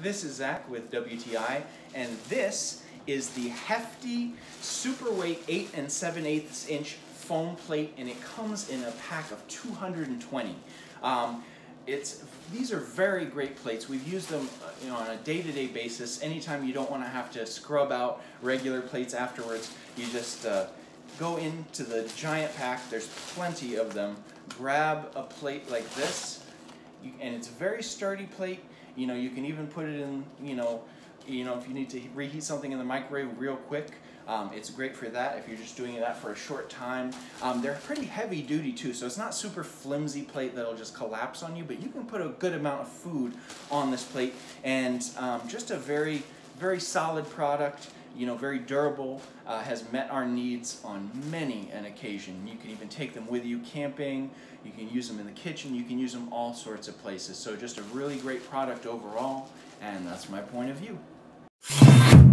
This is Zach with WTI, and this is the Hefty Superweight 8 7/8" foam plate, and it comes in a pack of 220. These are very great plates. We've used them on a day-to-day basis. Anytime you don't want to have to scrub out regular plates afterwards, you just go into the giant pack. There's plenty of them. Grab a plate like this, and it's a very sturdy plate. You know, you can even put it in, if you need to reheat something in the microwave real quick. It's great for that if you're just doing that for a short time. They're pretty heavy duty too, so it's not super flimsy plate that'll just collapse on you, but you can put a good amount of food on this plate, and just a very, very solid product, very durable, has met our needs on many an occasion. You can even take them with you camping, you can use them in the kitchen, you can use them all sorts of places. So just a really great product overall, and that's my point of view.